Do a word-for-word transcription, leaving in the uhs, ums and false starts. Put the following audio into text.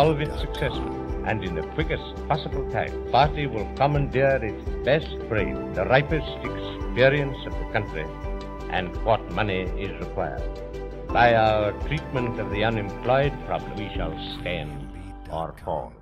solve it successfully and in the quickest possible time. Party will commandeer its best brain, the ripest experience of the country, and what money is required. By our treatment of the unemployed problem, we shall stand or fall.